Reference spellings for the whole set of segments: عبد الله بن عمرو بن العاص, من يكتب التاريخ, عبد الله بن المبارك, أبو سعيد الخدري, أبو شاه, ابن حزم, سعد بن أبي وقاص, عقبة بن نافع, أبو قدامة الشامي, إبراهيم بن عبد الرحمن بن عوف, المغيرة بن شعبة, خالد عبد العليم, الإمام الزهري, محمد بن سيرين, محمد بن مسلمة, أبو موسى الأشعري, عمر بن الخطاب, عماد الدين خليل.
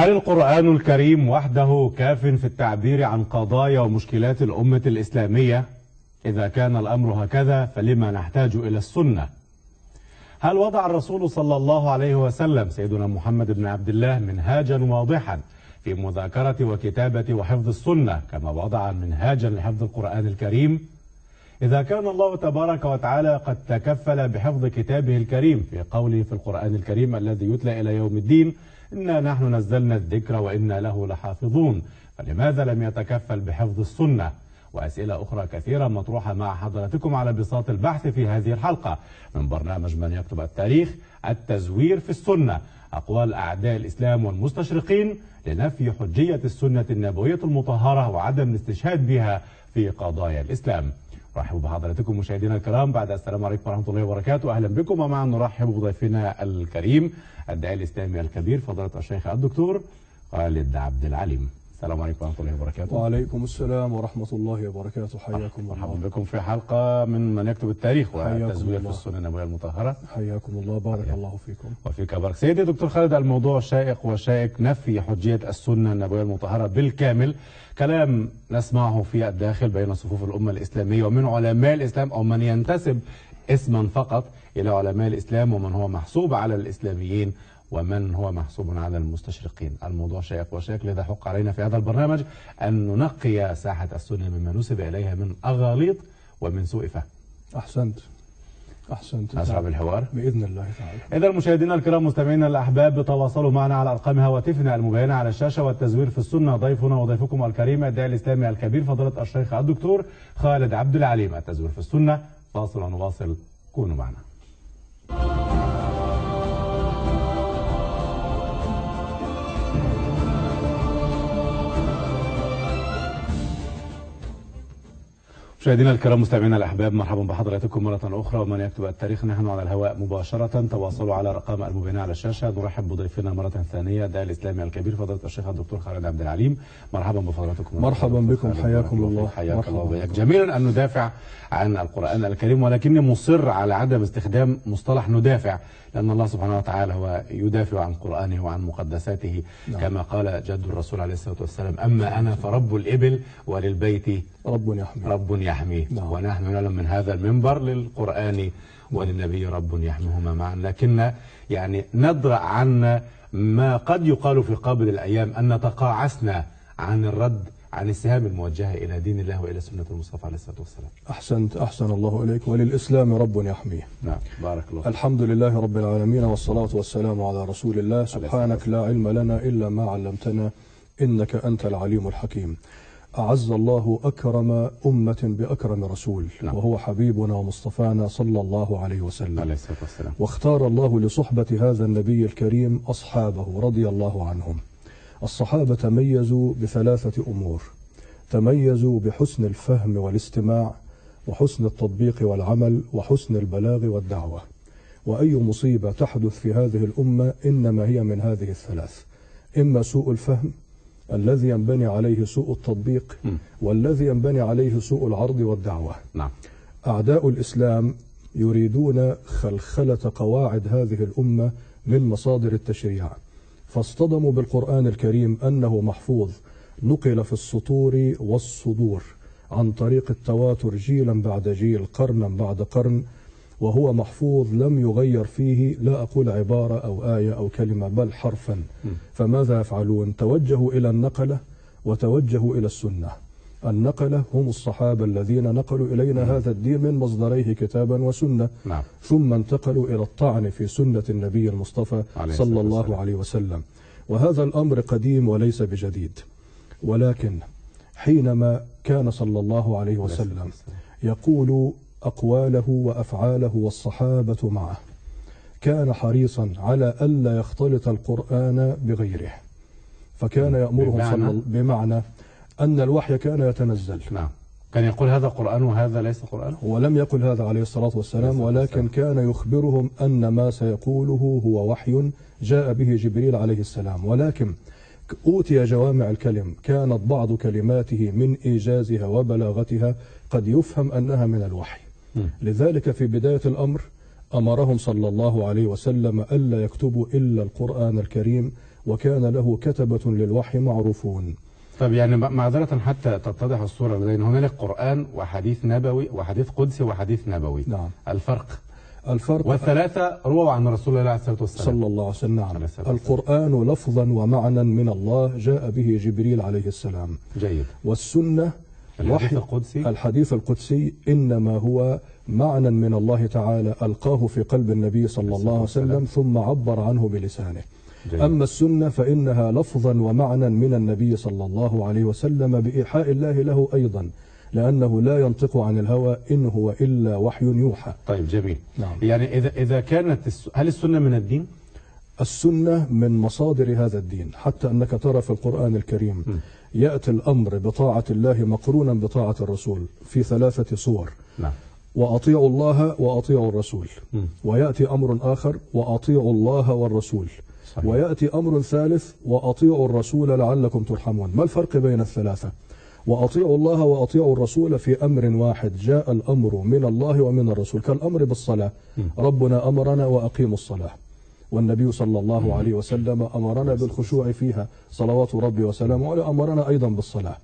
هل القرآن الكريم وحده كاف في التعبير عن قضايا ومشكلات الأمة الإسلامية؟ إذا كان الأمر هكذا فلما نحتاج إلى السنة؟ هل وضع الرسول صلى الله عليه وسلم سيدنا محمد بن عبد الله منهاجا واضحا في مذاكرة وكتابة وحفظ السنة كما وضع منهاجا لحفظ القرآن الكريم؟ إذا كان الله تبارك وتعالى قد تكفل بحفظ كتابه الكريم في قوله في القرآن الكريم الذي يتلى إلى يوم الدين إنا نحن نزلنا الذكر وإنا له لحافظون، فلماذا لم يتكفل بحفظ السنة؟ وأسئلة أخرى كثيرة مطروحة مع حضراتكم على بساط البحث في هذه الحلقة من برنامج من يكتب التاريخ، التزوير في السنة، أقوال أعداء الإسلام والمستشرقين لنفي حجية السنة النبوية المطهرة وعدم الاستشهاد بها في قضايا الإسلام. رحبوا بحضراتكم مشاهدينا الكرام بعد السلام عليكم ورحمة الله وبركاته، أهلا بكم. ومعا نرحب بضيفنا الكريم الداعي الإسلامي الكبير فضيلة الشيخ الدكتور خالد عبد العليم. السلام عليكم ورحمة الله وبركاته. وعليكم السلام ورحمة الله وبركاته، حياكم الله. مرحبا بكم في حلقة من يكتب التاريخ والتزوير في السنة النبوية المطهرة. حياكم الله، بارك الله فيكم. وفيك بارك. سيدي دكتور خالد، الموضوع شائق وشائك، نفي حجية السنة النبوية المطهرة بالكامل، كلام نسمعه في الداخل بين صفوف الأمة الإسلامية ومن علماء الإسلام أو من ينتسب اسما فقط إلى علماء الإسلام ومن هو محسوب على الإسلاميين ومن هو محسوب على المستشرقين. الموضوع شائك وشائك، لذا حق علينا في هذا البرنامج أن ننقي ساحة السنة مما نسب إليها من أغاليط ومن سوء فهم. أحسنت أحسنت، أسرع بالحوار بإذن الله تعالى. إذا مشاهدينا الكرام مستمعينا الأحباب تواصلوا معنا على أرقام هواتفنا المبينة على الشاشة، والتزوير في السنة ضيفنا وضيفكم الكريم الداعي الإسلامي الكبير فضيلة الشيخ الدكتور خالد عبد العليم. التزوير في السنة، فاصل ونواصل، كونوا معنا. مشاهدينا الكرام مستمعينا الاحباب مرحبا بحضراتكم مرة اخرى، ومن يكتب التاريخ نحن على الهواء مباشرة. تواصلوا على الرقم المبينة على الشاشة. نرحب بضيفنا مرة ثانية الداعي الاسلامي الكبير فضيلة الشيخ الدكتور خالد عبد العليم. مرحبا بفضلاتكم. مرحبا بكم، حياكم الله. حياك الله وبياك. جميل ان ندافع عن القرآن الكريم، ولكني مصر على عدم استخدام مصطلح ندافع، لأن الله سبحانه وتعالى هو يدافع عن قرآنه وعن مقدساته. نعم. كما قال جد الرسول عليه الصلاة والسلام أما أنا فرب الإبل وللبيت رب يحميه. نعم. ونحن نعلم من هذا المنبر للقرآن وللنبي رب يحميهما معا، لكن يعني ندرأ عنا ما قد يقال في قابل الأيام أن تقاعسنا عن الرد عن السهام الموجهة إلى دين الله وإلى سنة المصطفى عليه الصلاة والسلام. أحسنت، أحسن الله إليك. وللإسلام رب يحميه. نعم، بارك الله. الحمد لله رب العالمين والصلاة والسلام على رسول الله. سبحانك لا علم لنا إلا ما علمتنا إنك أنت العليم الحكيم. أعز الله أكرم أمة بأكرم رسول. نعم. وهو حبيبنا ومصطفانا صلى الله عليه وسلم عليه الصلاة والسلام. واختار الله لصحبة هذا النبي الكريم أصحابه رضي الله عنهم. الصحابة تميزوا بثلاثة أمور، تميزوا بحسن الفهم والاستماع، وحسن التطبيق والعمل، وحسن البلاغ والدعوة. وأي مصيبة تحدث في هذه الأمة إنما هي من هذه الثلاث، إما سوء الفهم الذي ينبني عليه سوء التطبيق، والذي ينبني عليه سوء العرض والدعوة. نعم. أعداء الإسلام يريدون خلخلة قواعد هذه الأمة من مصادر التشريع، فاصطدموا بالقرآن الكريم أنه محفوظ نقل في السطور والصدور عن طريق التواتر جيلا بعد جيل، قرنا بعد قرن، وهو محفوظ لم يغير فيه، لا أقول عبارة أو آية أو كلمة بل حرفا. فماذا يفعلون؟ توجهوا إلى النقلة وتوجهوا إلى السنة. النقلة هم الصحابة الذين نقلوا إلينا هذا الدين من مصدريه كتابا وسنة. نعم. ثم انتقلوا إلى الطعن في سنة النبي المصطفى صلى الله عليه وسلم. وهذا الأمر قديم وليس بجديد، ولكن حينما كان صلى الله عليه وسلم يقول أقواله وأفعاله والصحابة معه كان حريصا على ألا يختلط القرآن بغيره، فكان يأمرهم بمعنى أن الوحي كان يتنزل. نعم. كان يقول هذا قرآن وهذا ليس قرآن، ولم يقل هذا عليه الصلاة والسلام، ولكن كان يخبرهم أن ما سيقوله هو وحي جاء به جبريل عليه السلام، ولكن أوتي جوامع الكلم، كانت بعض كلماته من إيجازها وبلاغتها قد يفهم أنها من الوحي. لذلك في بداية الأمر أمرهم صلى الله عليه وسلم ألا يكتبوا إلا القرآن الكريم وكان له كتبة للوحي معروفون. طب يعني معذرة حتى تتضح الصورة، لأن هنالك قرآن وحديث نبوي وحديث قدسي وحديث نبوي. نعم. الفرق والثلاثة رووا عن رسول الله عليه الصلاة والسلام صلى الله عليه وسلم. نعم. القرآن لفظا ومعنى من الله جاء به جبريل عليه السلام. جيد. والسنة الحديث القدسي إنما هو معنى من الله تعالى ألقاه في قلب النبي صلى الله عليه وسلم ثم عبر عنه بلسانه. جميل. أما السنة فإنها لفظا ومعنى من النبي صلى الله عليه وسلم بإيحاء الله له أيضا، لأنه لا ينطق عن الهوى إن هو إلا وحي يوحى. طيب جميل. نعم. يعني إذا كانت هل السنة من الدين؟ السنة من مصادر هذا الدين، حتى أنك ترى في القرآن الكريم يأتي الأمر بطاعة الله مقرونا بطاعة الرسول في ثلاثة صور. نعم. وأطيعوا الله وأطيعوا الرسول، ويأتي أمر آخر وأطيعوا الله والرسول. صحيح. ويأتي أمر ثالث وأطيعوا الرسول لعلكم ترحمون. ما الفرق بين الثلاثة؟ وأطيعوا الله وأطيعوا الرسول في أمر واحد، جاء الأمر من الله ومن الرسول، كالأمر بالصلاة. ربنا أمرنا وأقيموا الصلاة، والنبي صلى الله عليه وسلم أمرنا بالخشوع فيها صلوات ربي وسلامه، وأمرنا أيضا بالصلاة.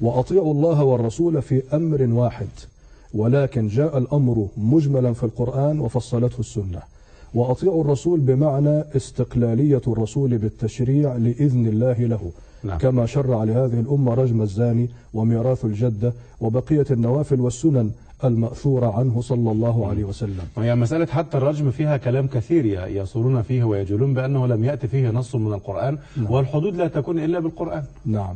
وأطيعوا الله والرسول في أمر واحد، ولكن جاء الأمر مجملا في القرآن وفصلته السنة. وأطيعوا الرسول بمعنى استقلالية الرسول بالتشريع لإذن الله له. نعم. كما شرع لهذه الأمة رجم الزاني وميراث الجدة وبقية النوافل والسنن المأثورة عنه صلى الله عليه وسلم. وهي مسألة حتى الرجم فيها كلام كثير يصورون فيه ويجلون بأنه لم يأتي فيه نص من القرآن. نعم. والحدود لا تكون إلا بالقرآن. نعم.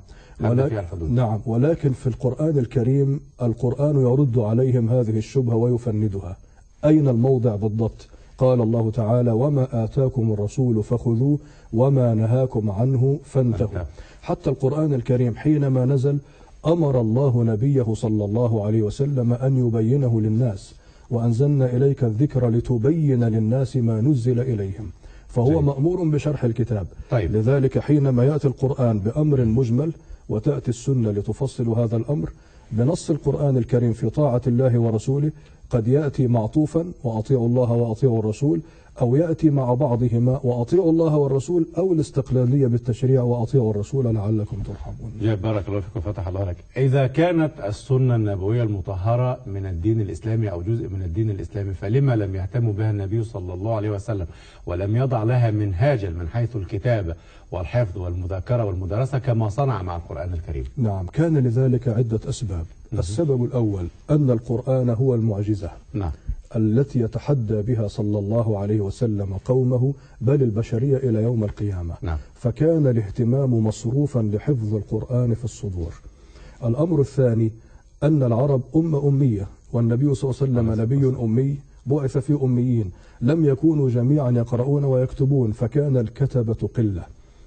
نعم. ولكن في القرآن الكريم القرآن يرد عليهم هذه الشبهة ويفندها. أين الموضع بالضبط؟ قال الله تعالى: وما آتاكم الرسول فخذوه وما نهاكم عنه فانتهوا. حتى القرآن الكريم حينما نزل أمر الله نبيه صلى الله عليه وسلم أن يبينه للناس، وأنزلنا إليك الذكر لتبين للناس ما نزل إليهم، فهو جميل. مأمور بشرح الكتاب. طيب. لذلك حينما يأتي القرآن بأمر مجمل وتأتي السنة لتفصل هذا الأمر بنص القرآن الكريم في طاعة الله ورسوله، قد يأتي معطوفا وأطيعوا الله وأطيعوا الرسول، أو يأتي مع بعضهما وأطيعوا الله والرسول، أو الاستقلالية بالتشريع وأطيعوا الرسول لعلكم ترحمون. بارك الله فيكم، فتح الله لك. إذا كانت السنة النبوية المطهرة من الدين الإسلامي أو جزء من الدين الإسلامي، فلما لم يهتم بها النبي صلى الله عليه وسلم ولم يضع لها منهاجا من حيث الكتابة والحفظ والمذاكرة والمدرسة كما صنع مع القرآن الكريم؟ نعم، كان لذلك عدة أسباب. السبب الأول أن القرآن هو المعجزة. نعم. التي يتحدى بها صلى الله عليه وسلم قومه بل البشرية إلى يوم القيامة. نعم. فكان الاهتمام مصروفا لحفظ القرآن في الصدور. الأمر الثاني أن العرب أمة أمية، والنبي صلى الله عليه وسلم نبي أمي بعث في أميين، لم يكونوا جميعا يقرؤون ويكتبون، فكان الكتبة قلة،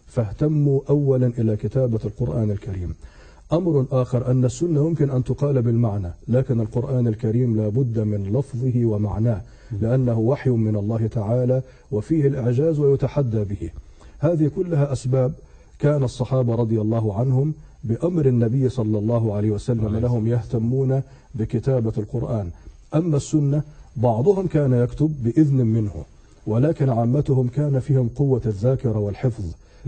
فاهتموا أولا إلى كتابة القرآن الكريم. أمر آخر أن السنة يمكن أن تقال بالمعنى، لكن القرآن الكريم لا بد من لفظه ومعناه، لأنه وحي من الله تعالى وفيه الإعجاز ويتحدى به. هذه كلها أسباب كان الصحابة رضي الله عنهم بأمر النبي صلى الله عليه وسلم لهم يهتمون بكتابة القرآن. أما السنة بعضهم كان يكتب بإذن منه، ولكن عامتهم كان فيهم قوة الذاكرة والحفظ،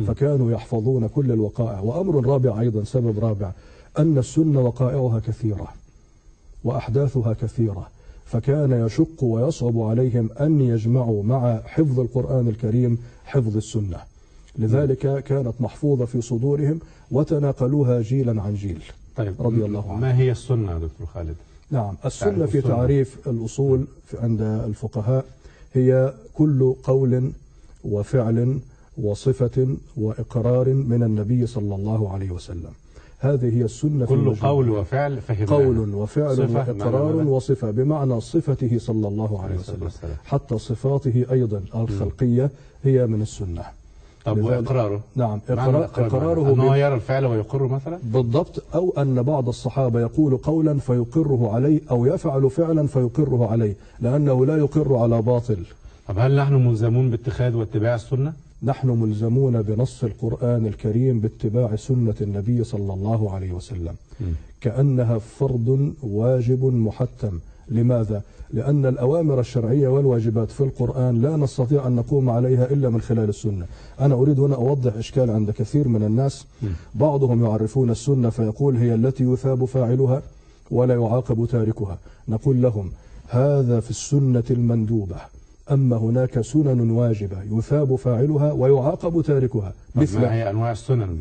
فكانوا يحفظون كل الوقائع. وأمر رابع أيضا، سبب رابع، أن السنة وقائعها كثيرة وأحداثها كثيرة، فكان يشق ويصعب عليهم أن يجمعوا مع حفظ القرآن الكريم حفظ السنة، لذلك كانت محفوظة في صدورهم وتناقلوها جيلا عن جيل. طيب. رضي الله عنه. ما هي السنة دكتور خالد؟ نعم، السنة في تعريف الأصول عند الفقهاء هي كل قول وفعل وصفة وإقرار من النبي صلى الله عليه وسلم. هذه هي السنة. كل قول وفعل، قول وفعل وإقرار وصفة، بمعنى صفته صلى الله عليه وسلم، حتى صفاته أيضا الخلقية هي من السنة. طب وإقراره؟ نعم، إقراره أنه يرى الفعل ويقره مثلا؟ بالضبط، أو أن بعض الصحابة يقول قولا فيقره عليه، أو يفعل فعلا فيقره عليه، لأنه لا يقر على باطل. طب هل نحن ملزمون باتخاذ واتباع السنة؟ نحن ملزمون بنص القرآن الكريم باتباع سنة النبي صلى الله عليه وسلم، كأنها فرض واجب محتم، لماذا؟ لأن الأوامر الشرعية والواجبات في القرآن لا نستطيع أن نقوم عليها إلا من خلال السنة. أنا أريد هنا أوضح إشكال عند كثير من الناس، بعضهم يعرفون السنة فيقول هي التي يثاب فاعلها ولا يعاقب تاركها. نقول لهم هذا في السنة المندوبة، أما هناك سنن واجبة يثاب فاعلها ويعاقب تاركها. ما هي أنواع السنن؟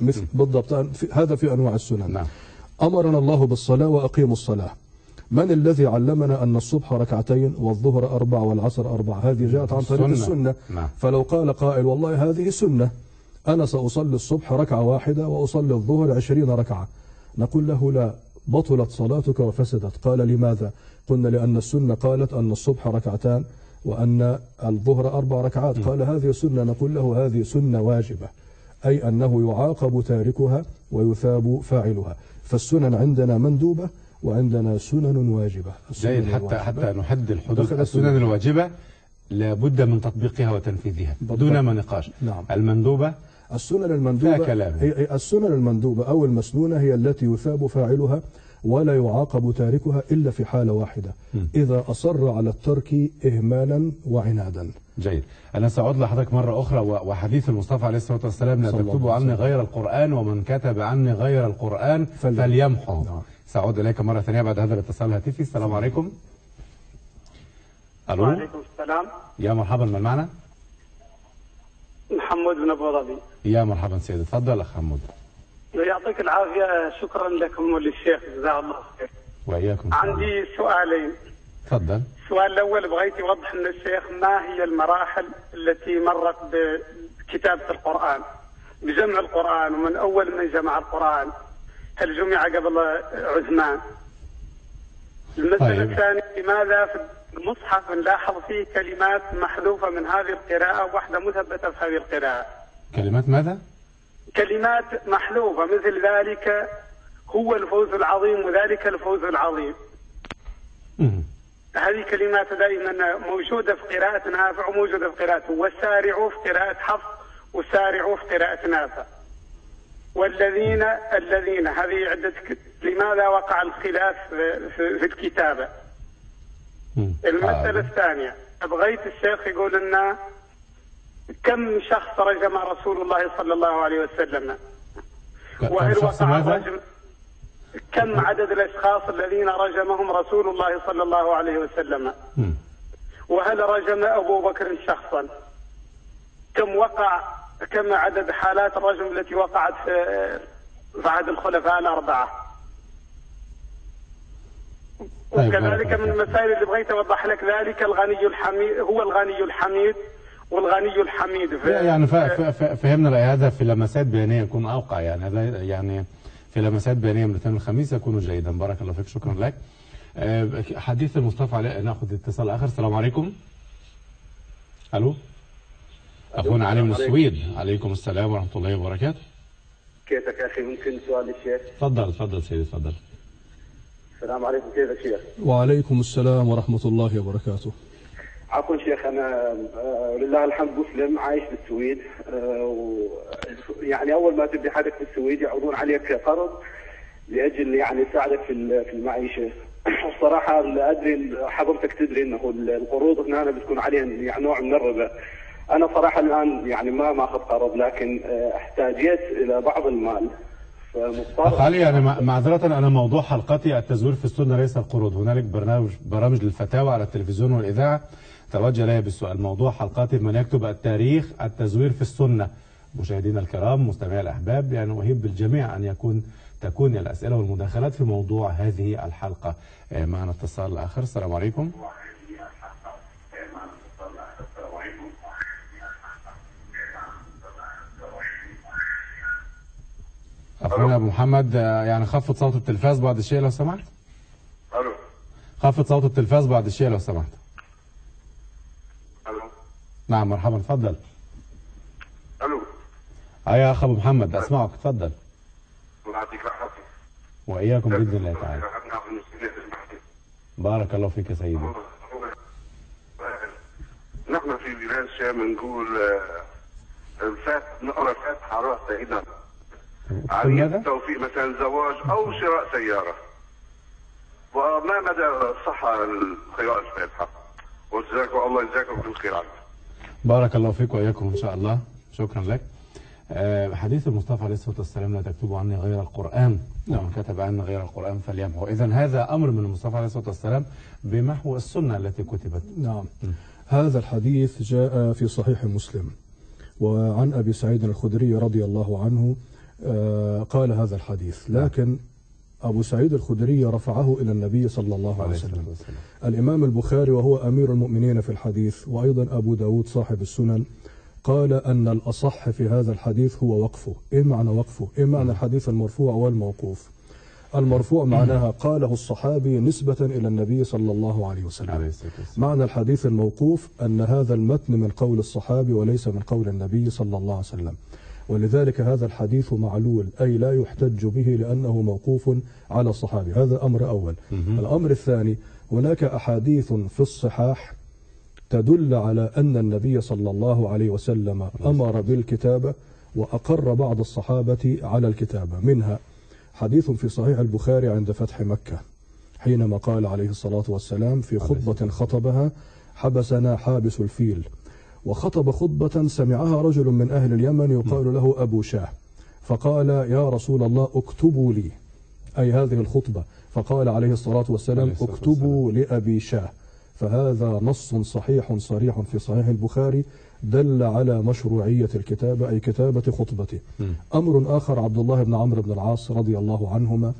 مثل بالضبط، هذا في أنواع السنن. نعم. أمرنا الله بالصلاة وأقيموا الصلاة. من الذي علمنا أن الصبح ركعتين والظهر أربع والعصر أربع؟ هذه جاءت عن طريق السنة. نعم. فلو قال قائل والله هذه سنة، أنا سأصلي الصبح ركعة واحدة وأصلي الظهر 20 ركعة، نقول له لا، بطلت صلاتك وفسدت. قال لماذا؟ قلنا لأن السنة قالت أن الصبح ركعتان وأن الظهر 4 ركعات. قال هذه سنة. نقول له هذه سنة واجبة، أي أنه يعاقب تاركها ويثاب فاعلها. فالسنن عندنا مندوبة وعندنا سنن واجبة. جيد، حتى نحدد الحدود. السنن الواجبة لابد من تطبيقها وتنفيذها دون ما نقاش. نعم. المندوبة، السنن المندوبة أو المسنونة هي التي يثاب فاعلها ولا يعاقب تاركها إلا في حالة واحدة، إذا أصر على الترك إهمالا وعنادا. جيد، أنا سأعود لحضرتك مرة أخرى، وحديث المصطفى عليه الصلاة والسلام: لا تكتبوا عني غير القرآن، ومن كتب عني غير القرآن فليمحو. نعم. سأعود إليك مرة ثانية بعد هذا الاتصال الهاتفي. السلام عليكم. ألو. وعليكم السلام. يا مرحبا، من معنا؟ محمود بن أبو ظبي. يا مرحبا سيدي، تفضل أخ محمود. يعطيك العافية، شكرا لكم وللشيخ، جزاه الله خير. وإياكم. عندي سؤالين. تفضل. السؤال الأول، بغيت أوضح من الشيخ ما هي المراحل التي مرت بكتابة القرآن، بجمع القرآن، ومن أول من جمع القرآن، هل جمع قبل عثمان؟ المسألة الثانية، لماذا في المصحف نلاحظ فيه كلمات محذوفة من هذه القراءة وواحدة مثبتة في هذه القراءة؟ كلمات ماذا؟ كلمات محذوفة مثل ذلك هو الفوز العظيم وذلك الفوز العظيم. هذه كلمات دائما موجودة في قراءة نافع وموجودة في قراءة، والسارعوا في قراءة حفص والسارعوا في قراءة نافع. والذين هذه عدة. لماذا وقع الخلاف في الكتابة؟ المسألة الثانية، أبغيت الشيخ يقول لنا كم شخص رجم رسول الله صلى الله عليه وسلم، وهل وقع الرجم؟ كم عدد الأشخاص الذين رجمهم رسول الله صلى الله عليه وسلم؟ وهل رجم أبو بكر شخصا؟ كم عدد حالات الرجم التي وقعت في عهد الخلفاء الأربعة؟ وكذلك من المسائل اللي بغيت أوضح لك ذلك الغني الحميد، هو الغني الحميد والغني الحميد. يعني فهمنا رأي هذا في لمسات بيانية يكون أوقع، يعني هذا يعني في لمسات بيانية من الاثنين والخميس يكون جيدا. بارك الله فيك، شكرا لك. حديث المصطفى عليه، ناخذ اتصال آخر. السلام عليكم. ألو. أخونا علي من السويد. عليكم السلام ورحمة الله وبركاته. كيفك أخي؟ ممكن سؤال للشيخ؟ تفضل تفضل سيدي، تفضل. السلام عليكم، كيفك شيخ؟ وعليكم السلام ورحمة الله وبركاته. عفوا شيخ، أنا لله الحمد مسلم، عايش بالسويد، ويعني أول ما تبدي حالك في السويد يعرضون عليك قرض لأجل يعني يساعدك في المعيشة. الصراحة أدري حضرتك تدري أنه القروض هنا بتكون عليها يعني نوع من الربا. أنا صراحة الآن يعني ما ماخذ قرض، لكن احتاجيت إلى بعض المال فمضطر. أخ علي، أنا معذرة، أنا موضوع حلقتي التزوير في السنة ليس القروض. هنالك برامج للفتاوى على التلفزيون والإذاعة توجه لي بالسؤال. موضوع حلقتي من يكتب التاريخ التزوير في السنة. مشاهدينا الكرام، مستمعي الأحباب، يعني أهب الجميع أن تكون الأسئلة والمداخلات في موضوع هذه الحلقة. معنا اتصال آخر. السلام عليكم. أخونا أبو محمد، يعني خفض صوت التلفاز بعد الشيء لو سمحت. ألو. خفض صوت التلفاز بعد الشيء لو سمحت. ألو. نعم مرحبا، تفضل. ألو. يا أخ أبو محمد، أسمعك، تفضل. الله يعطيك العافية. وإياكم بإذن الله تعالى. بارك الله فيك يا سيدي. نحن في بلاد الشام نقول نقرأ الفاتحة روح سيدنا. عن التوفيق مثلا زواج او شراء سياره. وما مدى صحة القراءة في الحق؟ والله يجزاكم كل خير عنه. بارك الله فيك وإياكم إن شاء الله. شكرا لك. حديث المصطفى عليه الصلاة والسلام: لا تكتبوا عني غير القرآن ومن كتب عني غير القرآن فليمحو. إذن هذا أمر من المصطفى عليه الصلاة والسلام بمحو السنة التي كتبت. نعم. هذا الحديث جاء في صحيح مسلم، وعن أبي سعيد الخدري رضي الله عنه قال هذا الحديث، لكن أبو سعيد الخدري رفعه إلى النبي صلى الله عليه وسلم. الإمام البخاري وهو أمير المؤمنين في الحديث، وأيضا أبو داود صاحب السنن، قال أن الأصح في هذا الحديث هو وقفه. إيه معنى وقفه؟ إيه معنى الحديث المرفوع والموقوف؟ المرفوع معناها قاله الصحابي نسبة إلى النبي صلى الله عليه وسلم. معنى الحديث الموقوف أن هذا المتن من قول الصحابي وليس من قول النبي صلى الله عليه وسلم، ولذلك هذا الحديث معلول، أي لا يحتج به لأنه موقوف على الصحابي. هذا أمر أول. الأمر الثاني، هناك أحاديث في الصحاح تدل على أن النبي صلى الله عليه وسلم أمر بالكتابة وأقر بعض الصحابة على الكتابة، منها حديث في صحيح البخاري عند فتح مكة، حينما قال عليه الصلاة والسلام في خطبة خطبها: حبسنا حابس الفيل، وخطب خطبة سمعها رجل من أهل اليمن يقال له أبو شاه، فقال: يا رسول الله اكتبوا لي، أي هذه الخطبة. فقال عليه الصلاة والسلام: اكتبوا لأبي شاه. فهذا نص صحيح صريح في صحيح البخاري دل على مشروعية الكتابة، أي كتابة خطبته. أمر آخر، عبد الله بن عمرو بن العاص رضي الله عنهما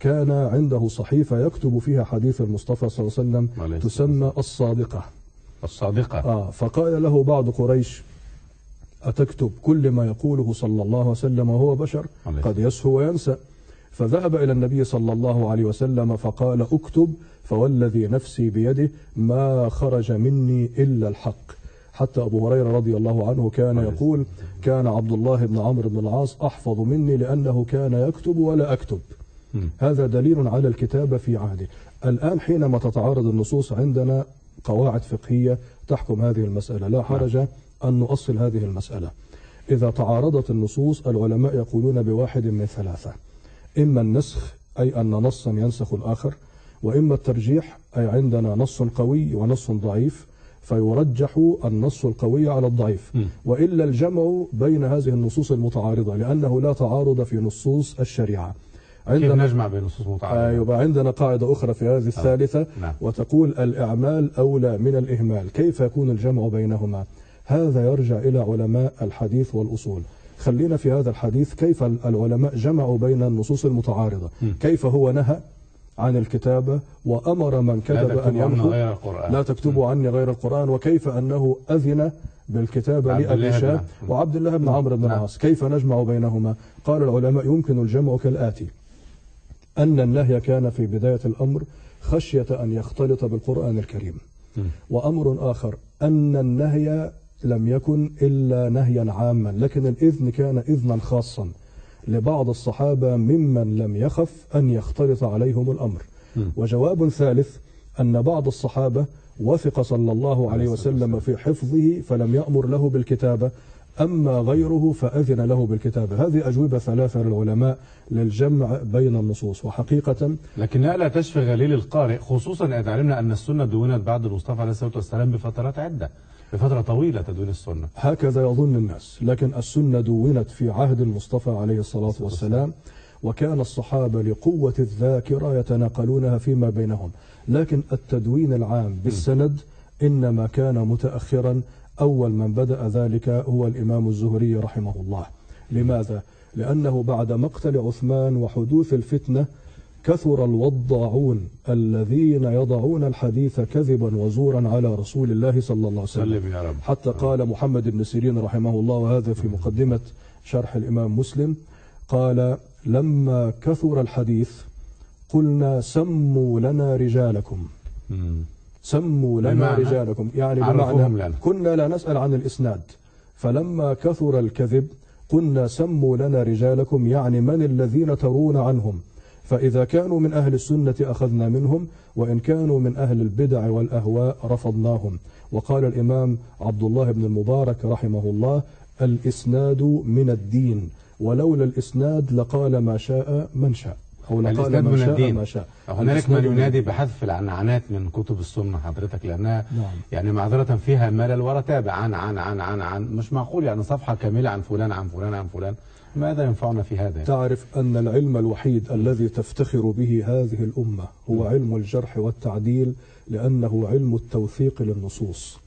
كان عنده صحيفة يكتب فيها حديث المصطفى صلى الله عليه وسلم تسمى الصادقة. فقال له بعض قريش: أتكتب كل ما يقوله صلى الله عليه وسلم وهو بشر قد يسهو وينسى؟ فذهب إلى النبي صلى الله عليه وسلم فقال: أكتب، فوالذي نفسي بيده ما خرج مني إلا الحق. حتى أبو هريرة رضي الله عنه كان يقول: كان عبد الله بن عمرو بن العاص أحفظ مني لأنه كان يكتب ولا أكتب. هذا دليل على الكتابة في عهده. الآن حينما تتعارض النصوص عندنا قواعد فقهية تحكم هذه المسألة، لا حرج أن نؤصل هذه المسألة. إذا تعارضت النصوص العلماء يقولون بواحد من ثلاثة: إما النسخ، أي أن نصا ينسخ الآخر، وإما الترجيح، أي عندنا نص قوي ونص ضعيف فيرجح النص القوي على الضعيف، وإلا الجمع بين هذه النصوص المتعارضة، لأنه لا تعارض في نصوص الشريعة. كيف نجمع بين نصوص متعارضة؟ يبقى عندنا قاعدة أخرى في هذه الثالثة، وتقول: الإعمال أولى من الإهمال. كيف يكون الجمع بينهما؟ هذا يرجع إلى علماء الحديث والأصول. خلينا في هذا الحديث، كيف العلماء جمعوا بين النصوص المتعارضة؟ كيف هو نهى عن الكتابة وأمر من كتب أن يمحو؟ لا تكتبوا عني غير القرآن. وكيف أنه أذن بالكتابة لأبي شاه وعبد الله بن عمرو بن العاص؟ كيف نجمع بينهما؟ قال العلماء: يمكن الجمع كالآتي: أن النهي كان في بداية الأمر خشية أن يختلط بالقرآن الكريم، وأمر آخر أن النهي لم يكن إلا نهيا عاما، لكن الإذن كان إذنا خاصا لبعض الصحابة ممن لم يخف أن يختلط عليهم الأمر. وجواب ثالث، أن بعض الصحابة وثق صلى الله عليه وسلم في حفظه فلم يأمر له بالكتابة، أما غيره فأذن له بالكتابة. هذه أجوبة ثلاثة للعلماء للجمع بين النصوص. وحقيقة لكنها لا تشفي غليل القارئ، خصوصا إذا علمنا أن السنة دونت بعد المصطفى عليه الصلاة والسلام بفترات عدة، بفترة طويلة تدون السنة. هكذا يظن الناس، لكن السنة دونت في عهد المصطفى عليه الصلاة والسلام، وكان الصحابة لقوة الذاكرة يتناقلونها فيما بينهم، لكن التدوين العام بالسند إنما كان متأخرا. أول من بدأ ذلك هو الإمام الزهري رحمه الله. لماذا؟ لأنه بعد مقتل عثمان وحدوث الفتنة كثر الوضاعون الذين يضعون الحديث كذبا وزورا على رسول الله صلى الله عليه وسلم، حتى قال محمد بن سيرين رحمه الله، وهذا في مقدمة شرح الإمام مسلم، قال: لما كثر الحديث قلنا سموا لنا رجالكم. سموا لنا رجالكم، يعني بمعنى كنا لا نسأل عن الإسناد، فلما كثر الكذب قلنا سموا لنا رجالكم، يعني من الذين ترون عنهم، فإذا كانوا من أهل السنة أخذنا منهم، وإن كانوا من أهل البدع والأهواء رفضناهم. وقال الإمام عبد الله بن المبارك رحمه الله: الإسناد من الدين، ولولا الإسناد لقال ما شاء من شاء. قوله تعالى ما شاء ما شاء. هنالك من ينادي بحذف العنعنات من كتب السنة حضرتك لأنها يعني معذرة فيها ملل ورا تابع عن عن عن عن عن مش معقول يعني صفحة كاملة عن فلان عن فلان عن فلان، ماذا ينفعنا في هذا؟ تعرف أن العلم الوحيد الذي تفتخر به هذه الأمة هو علم الجرح والتعديل لأنه علم التوثيق للنصوص.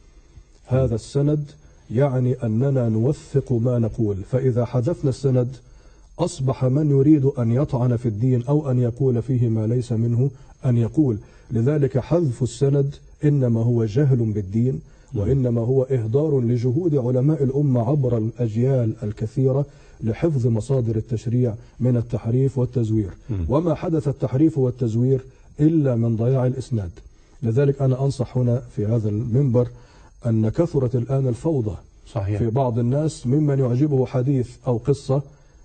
هذا السند يعني أننا نوثق ما نقول، فإذا حذفنا السند أصبح من يريد أن يطعن في الدين أو أن يقول فيه ما ليس منه أن يقول. لذلك حذف السند إنما هو جهل بالدين وإنما هو إهدار لجهود علماء الأمة عبر الأجيال الكثيرة لحفظ مصادر التشريع من التحريف والتزوير. وما حدث التحريف والتزوير إلا من ضياع الإسناد. لذلك أنا أنصح هنا في هذا المنبر أن كثرت الآن الفوضى صحيح. في بعض الناس ممن يعجبه حديث أو قصة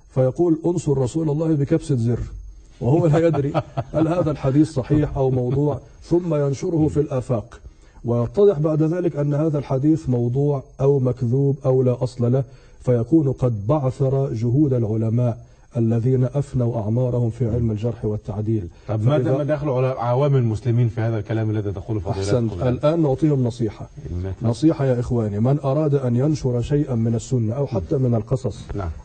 فيقول أنصر رسول الله بكبسة زر وهو لا يدري هل هذا الحديث صحيح أو موضوع، ثم ينشره في الآفاق ويتضح بعد ذلك أن هذا الحديث موضوع أو مكذوب أو لا أصل له، فيكون قد بعثر جهود العلماء الذين أفنوا أعمارهم في علم الجرح والتعديل. طب ماذا دخل عوام المسلمين في هذا الكلام الذي تدخله في أحسنت قبلات. الآن نعطيهم نصيحة نصيحة يا إخواني، من أراد أن ينشر شيئا من السنة أو حتى من القصص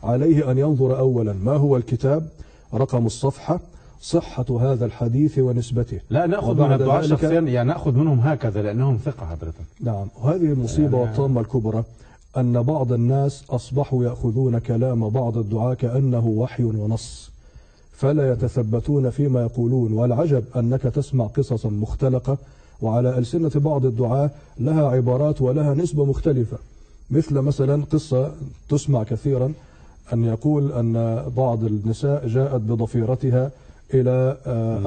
عليه أن ينظر أولا ما هو الكتاب، رقم الصفحة، صحة هذا الحديث ونسبته. لا نأخذ من الدعاة شخصيا يعني نأخذ منهم هكذا لأنهم ثقة حضرتك. نعم، وهذه المصيبة والطامة الكبرى أن بعض الناس أصبحوا يأخذون كلام بعض الدعاة كأنه وحي ونص فلا يتثبتون فيما يقولون. والعجب أنك تسمع قصصا مختلقة وعلى ألسنة بعض الدعاة لها عبارات ولها نسبة مختلفة، مثل مثلا قصة تسمع كثيرا أن يقول أن بعض النساء جاءت بضفيرتها إلى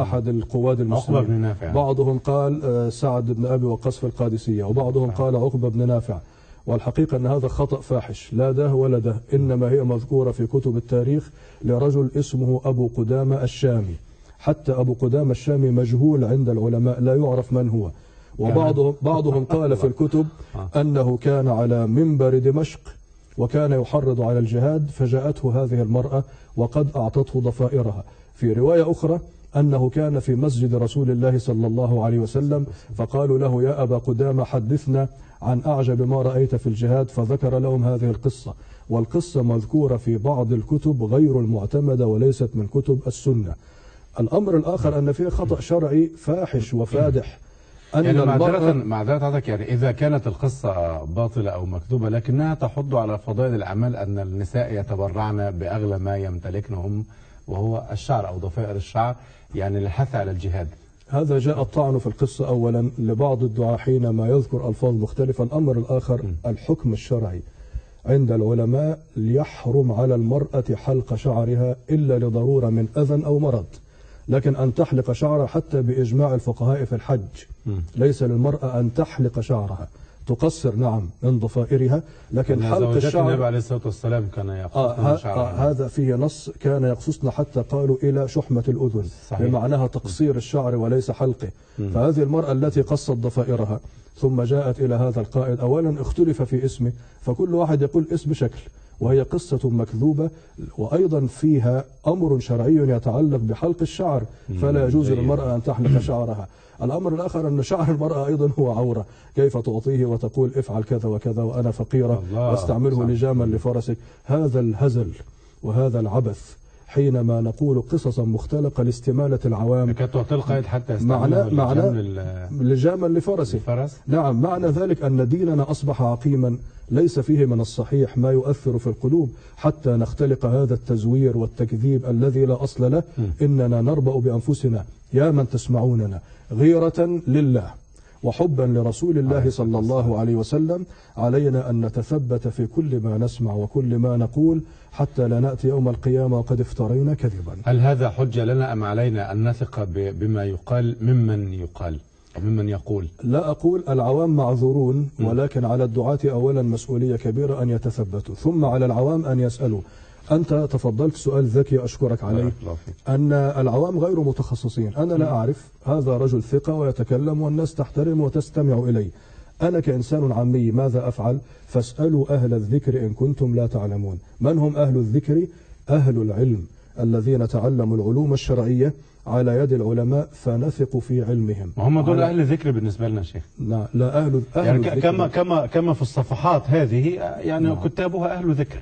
أحد القواد المسلمين، عقبة بن نافع، بعضهم قال سعد بن أبي وقاص في القادسية وبعضهم قال عقبة بن نافع. والحقيقة أن هذا خطأ فاحش، لا ده ولا ده، إنما هي مذكورة في كتب التاريخ لرجل اسمه أبو قدامة الشامي. حتى أبو قدامة الشامي مجهول عند العلماء لا يعرف من هو. وبعضهم قال في الكتب أنه كان على منبر دمشق وكان يحرض على الجهاد فجاءته هذه المرأة وقد أعطته ضفائرها. في رواية أخرى أنه كان في مسجد رسول الله صلى الله عليه وسلم فقالوا له يا أبا قدامة حدثنا عن أعجب ما رأيت في الجهاد، فذكر لهم هذه القصة. والقصة مذكورة في بعض الكتب غير المعتمدة وليست من كتب السنة. الأمر الآخر أن فيه خطأ شرعي فاحش وفادح. يعني معذرة حضرتك يعني إذا كانت القصة باطلة أو مكذوبة لكنها تحض على فضائل الأعمال أن النساء يتبرعن بأغلى ما يمتلكنهم وهو الشعر أو ضفائر الشعر يعني للحث على الجهاد. هذا جاء الطعن في القصة أولا لبعض الدعاة حينما يذكر ألفاظ مختلفة. الأمر الآخر الحكم الشرعي عند العلماء ليحرم على المرأة حلق شعرها إلا لضرورة من أذى أو مرض، لكن أن تحلق شعرها حتى بإجماع الفقهاء في الحج ليس للمرأة أن تحلق شعرها، تقصر نعم من ضفائرها لكن حلق الشعر. النبي عليه الصلاة والسلام كان يقصصن شعرها هذا فيه نص، كان يقصصن حتى قالوا إلى شحمة الأذن بمعناها تقصير الشعر وليس حلقه. فهذه المرأة التي قصت ضفائرها ثم جاءت إلى هذا القائد أولا اختلف في اسمه فكل واحد يقول اسم شكل، وهي قصة مكذوبة وأيضا فيها أمر شرعي يتعلق بحلق الشعر فلا يجوز للمرأة أن تحلق شعرها. الأمر الآخر أن شعر المرأة أيضا هو عورة، كيف تعطيه وتقول افعل كذا وكذا وأنا فقيرة واستعمله لجاما لفرسك. هذا الهزل وهذا العبث حينما نقول قصصا مختلقة لاستمالة العوام حتى يستعمله لجاما لفرسه. نعم، معنى ذلك أن ديننا أصبح عقيما ليس فيه من الصحيح ما يؤثر في القلوب حتى نختلق هذا التزوير والتكذيب الذي لا أصل له. إننا نربأ بأنفسنا يا من تسمعوننا غيرة لله وحبا لرسول الله صلى الله عليه وسلم. علينا أن نتثبت في كل ما نسمع وكل ما نقول حتى لا نأتي يوم القيامة وقد افترينا كذبا. هل هذا حجة لنا أم علينا أن نثق بما يقال ممن يقال ممن يقول؟ لا أقول العوام معذورون، ولكن على الدعاة أولا مسؤولية كبيرة أن يتثبتوا، ثم على العوام أن يسألوا. أنت تفضلت سؤال ذكي أشكرك عليه، أن العوام غير متخصصين. أنا لا أعرف، هذا رجل ثقة ويتكلم والناس تحترم وتستمع إليه. أنا كإنسان عامي ماذا أفعل؟ فاسألوا أهل الذكر إن كنتم لا تعلمون. من هم أهل الذكر؟ أهل العلم الذين تعلموا العلوم الشرعية على يد العلماء فنثق في علمهم. وهم دول أهل الذكر بالنسبة لنا شيخ. لا لا أهل يعني الذكر كما في الصفحات هذه يعني نعم. كتابها أهل ذكر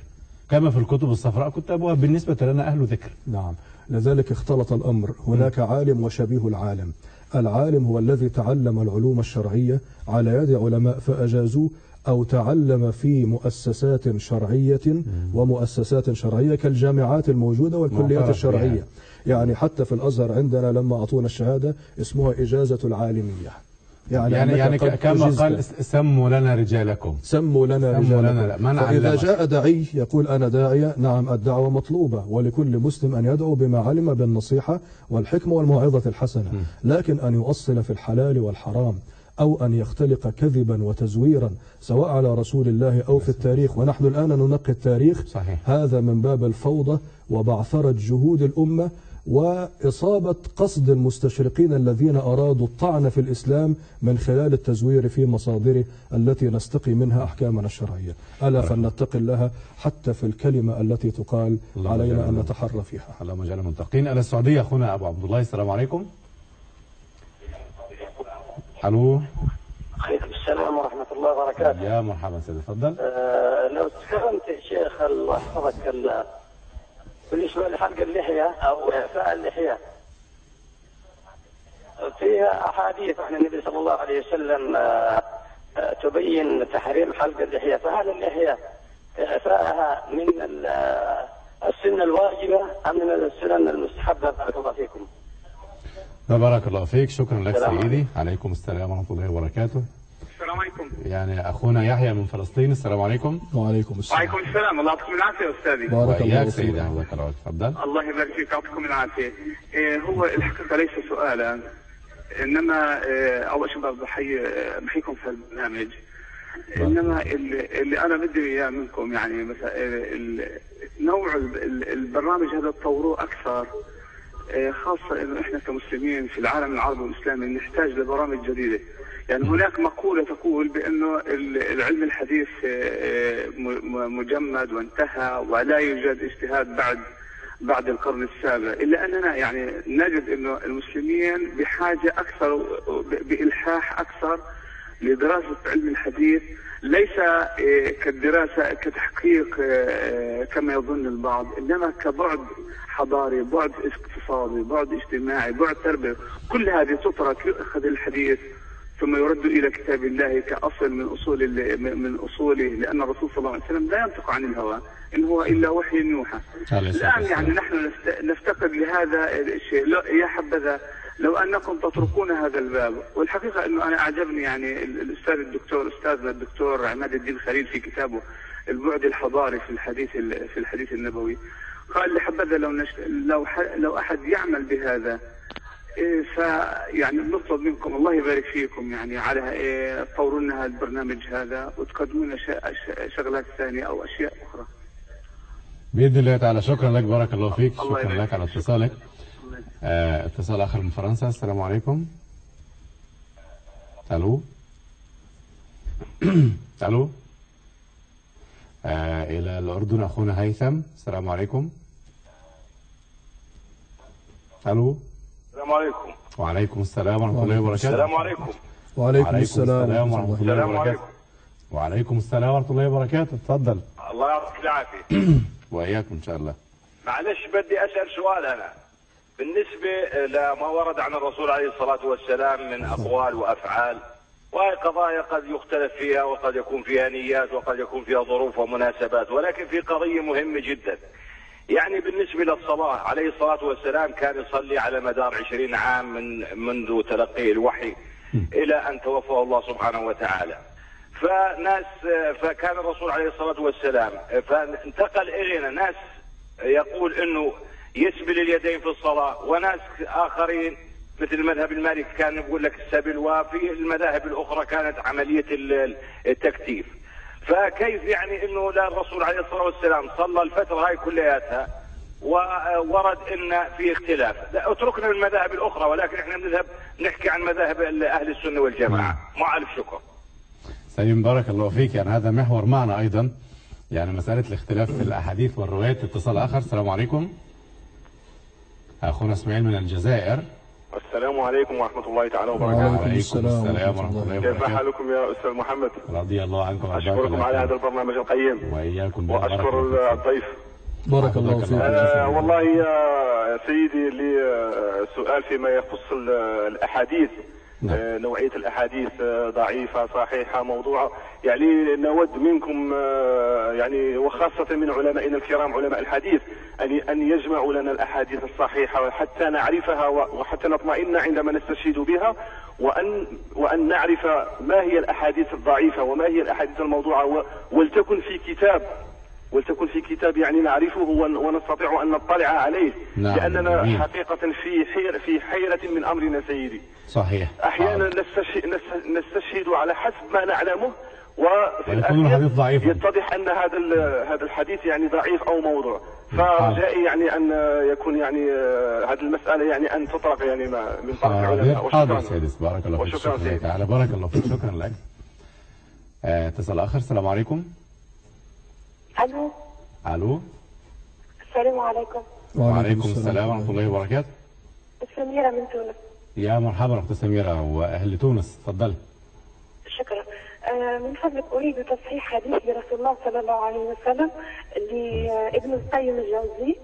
كما في الكتب الصفراء كتابها بالنسبة لنا أهل ذكر. نعم لذلك اختلط الأمر. هناك عالم وشبيه العالم. العالم هو الذي تعلم العلوم الشرعية على يد علماء فأجازوه أو تعلم في مؤسسات شرعية ومؤسسات شرعية كالجامعات الموجودة والكليات الشرعية. يعني حتى في الأزهر عندنا لما أعطونا الشهادة اسمها إجازة العالمية. يعني كما قال سموا لنا رجالكم. سموا لنا رجالكم. فإذا جاء داعي يقول أنا داعية. نعم الدعوة مطلوبة ولكل مسلم أن يدعو بما علم بالنصيحة والحكمة والموعظة الحسنة. لكن أن يؤصل في الحلال والحرام أو أن يختلق كذبا وتزويرا سواء على رسول الله أو في التاريخ، ونحن الآن ننقي التاريخ صحيح. هذا من باب الفوضى وبعثرة جهود الأمة وإصابة قصد المستشرقين الذين أرادوا الطعن في الإسلام من خلال التزوير في مصادره التي نستقي منها أحكامنا الشرعية. ألا فلنتقي الله حتى في الكلمة التي تقال علينا أن نتحرى فيها. اللهم اجعلنا منتقين. إلى السعودية أخونا أبو عبد الله. السلام عليكم. الو. عليكم السلام ورحمه الله وبركاته. يا مرحبا سيدي تفضل. لو تكرمت يا شيخ الله يحفظك بالنسبه لحلق اللحيه او اعفاء اللحيه فيها احاديث عن النبي صلى الله عليه وسلم تبين تحريم حلق اللحيه، فهل اللحيه اعفاءها من السنه الواجبه ام من السنن المستحبه؟ بارك الله فيكم. بارك الله فيك. شكرا لك سيدي. عليكم السلام ورحمة الله وبركاته. السلام عليكم. يعني أخونا يحيى من فلسطين. السلام عليكم. وعليكم السلام. وعليكم السلام. الله يعطيكم العافية أستاذي. بارك الله سيدي. تفضل. الله يبارك فيك يعطيكم العافية. هو الحقيقة ليس سؤالا إنما أول شيء بحييكم في البرنامج، إنما اللي أنا بدي إياه منكم يعني مثلا نوع البرنامج هذا تطوروه أكثر، خاصة إنه إحنا كمسلمين في العالم العربي والإسلامي نحتاج لبرامج جديدة. يعني هناك مقولة تقول بأنه العلم الحديث مجمد وانتهى ولا يوجد اجتهاد بعد القرن السابع، إلا أننا يعني نجد إنه المسلمين بحاجة أكثر بإلحاح أكثر لدراسة علم الحديث، ليس كالدراسة كتحقيق كما يظن البعض، إنما كبعد حضاري، بعد اقتصادي، بعد اجتماعي، بعد تربية. كل هذه تترك، يؤخذ الحديث ثم يرد إلى كتاب الله كأصل من أصوله، لأن الرسول صلى الله عليه وسلم لا ينطق عن الهوى، إن هو إلا وحي يوحى. الآن يعني نحن نفتقد لهذا الشيء. يا حبذا لو أنكم تتركون هذا الباب. والحقيقة أنه أنا أعجبني يعني أستاذنا الدكتور عماد الدين خليل في كتابه البعد الحضاري في الحديث النبوي، قال لي حبذا لو أحد يعمل بهذا. فيعني بنطلب منكم الله يبارك فيكم يعني على تطوروا لنا البرنامج هذا وتقدموا لنا شغلات ثانية أو أشياء أخرى بإذن الله تعالى. شكرا لك. بارك الله فيك. شكرا لك على اتصالك. اتصال آخر من فرنسا. السلام عليكم. ألو. ألو. إلى الأردن أخونا هيثم. السلام عليكم. ألو. السلام عليكم. وعليكم السلام ورحمة الله وبركاته. السلام عليكم. وعليكم السلام ورحمة الله وبركاته. وعليكم السلام ورحمة الله وبركاته. اتفضل. الله يعطيك العافية. وإياكم إن شاء الله. معلش بدي أسأل سؤال أنا بالنسبة لما ورد عن الرسول عليه الصلاة والسلام من أقوال وأفعال، وهي قضايا قد يختلف فيها وقد يكون فيها نيات وقد يكون فيها ظروف ومناسبات، ولكن في قضية مهمة جدا يعني بالنسبة للصلاة عليه الصلاة والسلام كان يصلي على مدار 20 عام منذ تلقي الوحي إلى أن توفاه الله سبحانه وتعالى. فكان الرسول عليه الصلاة والسلام فانتقل إلينا ناس يقول أنه يسبل اليدين في الصلاة، وناس آخرين مثل المذهب المالكي كان يقول لك السبل، وفي المذاهب الأخرى كانت عملية التكتيف. فكيف يعني أنه لا الرسول عليه الصلاة والسلام صلى الفترة هاي كلياتها وورد أن في اختلاف؟ اتركنا المذاهب الأخرى، ولكن احنا بنذهب نحكي عن مذاهب أهل السنة والجماعة. معالف شكر. سيدي بارك الله فيك. يعني هذا محور معنا أيضا يعني مسألة الاختلاف في الأحاديث والروايات. اتصال آخر. السلام عليكم. أخونا إسماعيل من الجزائر. السلام عليكم ورحمة الله تعالى وبركاته. وعليكم السلام ورحمة الله وبركاته. كيف حالكم يا أستاذ محمد؟ رضي الله عنكم. أشكركم على هذا البرنامج القيم. وإياكم. وأشكر الضيف. بارك الله فيك. والله يا سيدي لي سؤال فيما يخص الأحاديث. نوعية الأحاديث ضعيفة صحيحة موضوعة، يعني نود منكم يعني وخاصة من علمائنا الكرام علماء الحديث أن يجمعوا لنا الأحاديث الصحيحة حتى نعرفها وحتى نطمئن عندما نستشهد بها، وأن نعرف ما هي الأحاديث الضعيفة وما هي الأحاديث الموضوعة، ولتكن في كتاب يعني نعرفه ونستطيع أن نطلع عليه. نعم. لأننا حقيقة في حيرة من أمرنا سيدي. صحيح. أحيانا نستشهد على حسب ما نعلمه، وفي الأخير يتضح أن هذا الحديث يعني ضعيف أو موضوع. فرجائي يعني أن يكون يعني هذه المسألة يعني أن تطرق يعني من طرف العلماء. حاضر سيدس. بارك الله فيك. شكرا سيدي. بارك الله فيك. شكرا لك. اتصل آخر. السلام عليكم. الو. الو. السلام عليكم. وعليكم السلام ورحمه الله وبركاته. سميره من تونس. يا مرحبا اخت سميره واهل تونس، تفضلي. شكرا. من فضلك اريد تصحيح حديث لرسول الله صلى الله عليه وسلم لابن القيم الجوزي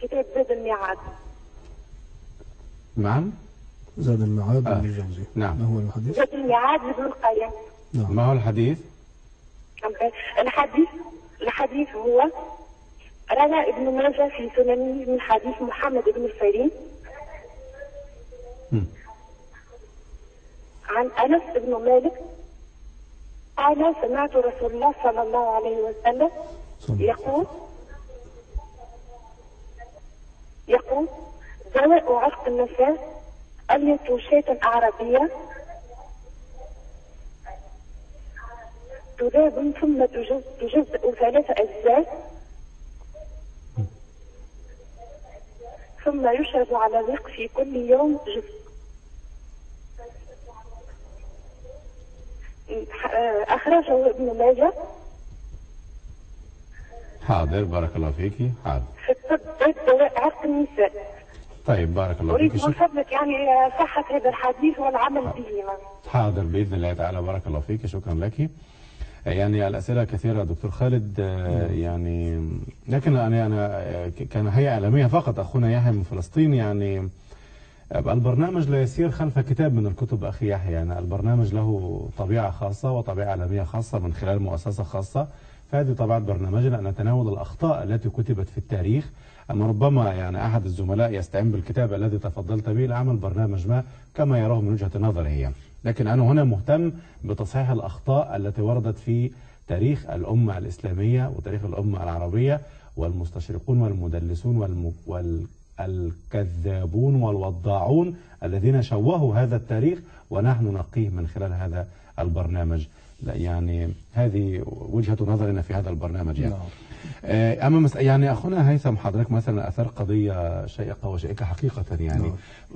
في كتاب زاد الميعاد. نعم. زاد الميعاد للجوزي. نعم. ما هو الحديث؟ زاد الميعاد لابن القيم. نعم. ما هو الحديث؟ الحديث هو روى ابن ماجه في سننه من حديث محمد بن سيرين عن أنس بن مالك قال سمعت رسول الله صلى الله عليه وسلم يقول دواء عشق النساء ألية شاة أعرابية تذاب ثم تجزأ 3 أجزاء ثم يشرب على ريق في كل يوم جزء. أخرجه ابن ماجه. حاضر. بارك الله فيكي. حاضر. في الطب دواء عرق النساء. طيب بارك الله فيك. أريد من فضلك يعني صحة هذا الحديث والعمل به. حاضر بإذن الله تعالى. بارك الله فيك. شكرا لك. يعني الأسئلة كثيرة دكتور خالد، يعني لكن أنا كان هيئة إعلامية فقط. أخونا يحيى من فلسطين، يعني البرنامج لا يسير خلف كتاب من الكتب. أخي يحيى، يعني البرنامج له طبيعة خاصة وطبيعة إعلامية خاصة من خلال مؤسسة خاصة، فهذه طبيعة برنامجنا أن نتناول الأخطاء التي كتبت في التاريخ. أما ربما يعني أحد الزملاء يستعين بالكتاب الذي تفضلت به لعمل برنامج ما كما يراه من وجهة نظره هي، لكن أنا هنا مهتم بتصحيح الأخطاء التي وردت في تاريخ الأمة الإسلامية وتاريخ الأمة العربية، والمستشرقون والمدلسون والكذابون والوضاعون الذين شوهوا هذا التاريخ، ونحن ننقيه من خلال هذا البرنامج. يعني هذه وجهة نظرنا في هذا البرنامج يعني. أما يعني أخونا هيثم، حضرتك مثلا أثار قضية شيقة وشائكة حقيقة يعني.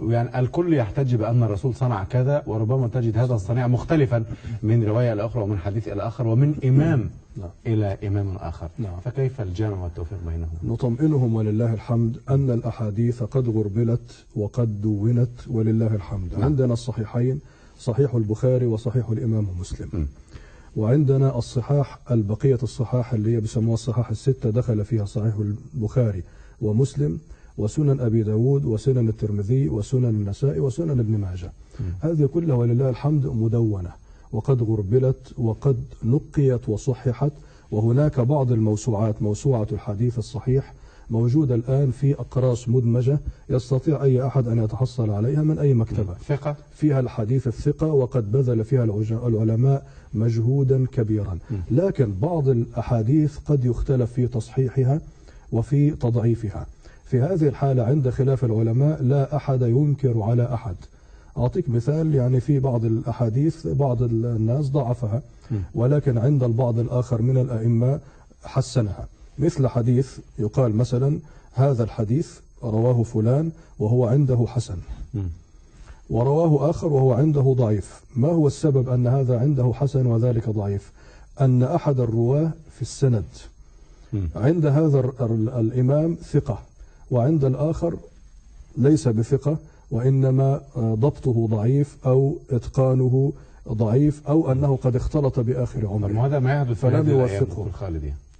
يعني الكل يحتج بأن الرسول صنع كذا، وربما تجد هذا الصنيع مختلفا من رواية إلى أخرى ومن حديث إلى آخر ومن إمام إلى إمام آخر. فكيف الجامع والتوفيق بينهم؟ نطمئنهم ولله الحمد أن الأحاديث قد غربلت وقد دونت ولله الحمد. عندنا الصحيحين، صحيح البخاري وصحيح الإمام مسلم. وعندنا الصحاح، البقية الصحاح اللي هي بيسموها الصحاح الستة، دخل فيها صحيح البخاري ومسلم وسنن أبي داود وسنن الترمذي وسنن النسائي وسنن ابن ماجه. هذه كلها ولله الحمد مدونة وقد غربلت وقد نقيت وصححت، وهناك بعض الموسوعات، موسوعة الحديث الصحيح موجودة الآن في أقراص مدمجة يستطيع أي أحد أن يتحصل عليها من أي مكتبة. ثقة. فيها الحديث الثقة وقد بذل فيها العلماء مجهودا كبيرا. لكن بعض الأحاديث قد يختلف في تصحيحها وفي تضعيفها. في هذه الحالة عند خلاف العلماء لا أحد ينكر على أحد. أعطيك مثال، يعني في بعض الأحاديث بعض الناس ضعفها، ولكن عند البعض الآخر من الأئمة حسنها. مثل حديث يقال مثلا هذا الحديث رواه فلان وهو عنده حسن، ورواه آخر وهو عنده ضعيف. ما هو السبب أن هذا عنده حسن وذلك ضعيف؟ أن أحد الرواه في السند عند هذا الإمام ثقة وعند الآخر ليس بثقة، وإنما ضبطه ضعيف أو إتقانه ضعيف أو أنه قد اختلط بآخر عمره. هذا ما يحدث فلم يوثقه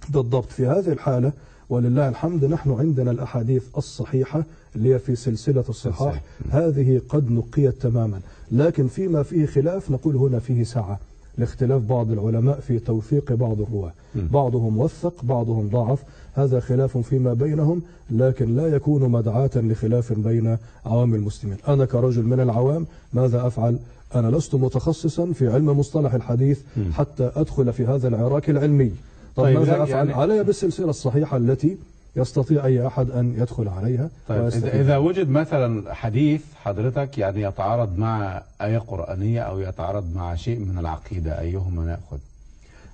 بالضبط في هذه الحالة. ولله الحمد نحن عندنا الأحاديث الصحيحة اللي هي في سلسلة الصحاح، هذه قد نقيت تماما، لكن فيما فيه خلاف نقول هنا فيه سعة لاختلاف بعض العلماء في توثيق بعض الرواة، بعضهم وثق بعضهم ضعف، هذا خلاف فيما بينهم، لكن لا يكون مدعاة لخلاف بين عوام المسلمين. أنا كرجل من العوام ماذا أفعل؟ أنا لست متخصصا في علم مصطلح الحديث حتى أدخل في هذا العراك العلمي. طيب ماذا أفعل؟ علي بالسلسلة الصحيحة التي يستطيع أي أحد أن يدخل عليها. طيب إذا وجد مثلا حديث حضرتك يعني يتعارض مع آية قرآنية أو يتعارض مع شيء من العقيدة، أيهما نأخذ؟